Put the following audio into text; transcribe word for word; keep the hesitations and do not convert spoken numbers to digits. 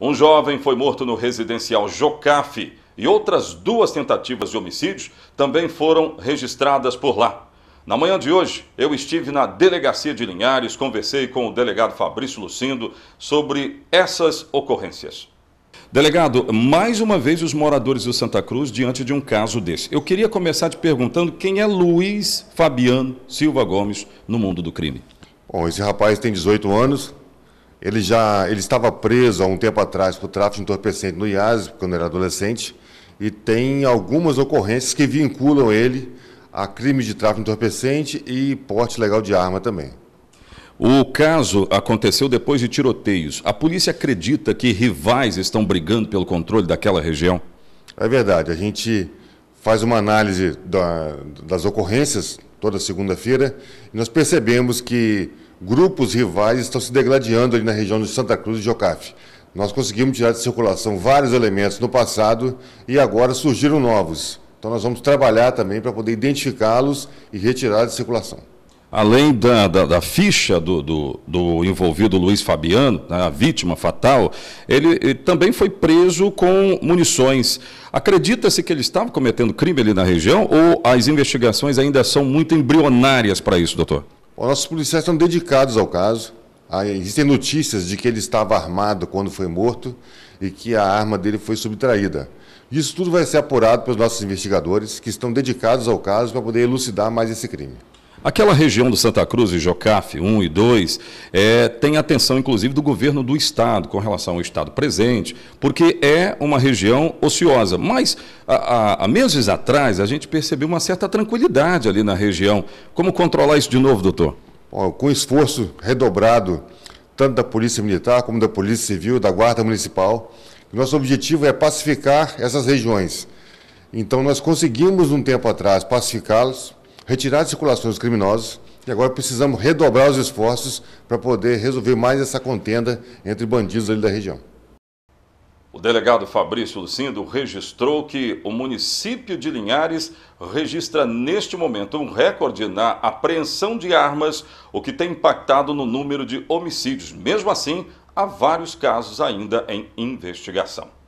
Um jovem foi morto no residencial Jocafe e outras duas tentativas de homicídios também foram registradas por lá. Na manhã de hoje, eu estive na delegacia de Linhares, conversei com o delegado Fabrício Lucindo sobre essas ocorrências. Delegado, mais uma vez os moradores do Santa Cruz diante de um caso desse. Eu queria começar te perguntando quem é Luiz Fabiano Silva Gomes no mundo do crime. Bom, esse rapaz tem dezoito anos, ele já ele estava preso há um tempo atrás por tráfico de entorpecente no I A S, quando era adolescente, e tem algumas ocorrências que vinculam ele a crime de tráfico de entorpecente e porte ilegal de arma também. O caso aconteceu depois de tiroteios. A polícia acredita que rivais estão brigando pelo controle daquela região? É verdade. A gente faz uma análise da, das ocorrências toda segunda-feira e nós percebemos que grupos rivais estão se degladiando ali na região de Santa Cruz e Jocafe. Nós conseguimos tirar de circulação vários elementos no passado e agora surgiram novos. Então nós vamos trabalhar também para poder identificá-los e retirar de circulação. Além da, da, da ficha do, do, do envolvido Luiz Fabiano, a vítima fatal, ele, ele também foi preso com munições. Acredita-se que ele estava cometendo crime ali na região ou as investigações ainda são muito embrionárias para isso, doutor? Bom, nossos policiais estão dedicados ao caso. Existem notícias de que ele estava armado quando foi morto e que a arma dele foi subtraída. Isso tudo vai ser apurado pelos nossos investigadores, que estão dedicados ao caso para poder elucidar mais esse crime. Aquela região do Santa Cruz e Jocafe um e dois é, tem atenção, inclusive, do governo do Estado, com relação ao Estado presente, porque é uma região ociosa. Mas, há meses atrás, a gente percebeu uma certa tranquilidade ali na região. Como controlar isso de novo, doutor? Bom, com esforço redobrado, tanto da Polícia Militar, como da Polícia Civil, da Guarda Municipal, nosso objetivo é pacificar essas regiões. Então, nós conseguimos, um tempo atrás, pacificá-los, retirar de circulação dos criminosos e agora precisamos redobrar os esforços para poder resolver mais essa contenda entre bandidos ali da região. O delegado Fabrício Lucindo registrou que o município de Linhares registra neste momento um recorde na apreensão de armas, o que tem impactado no número de homicídios. Mesmo assim, há vários casos ainda em investigação.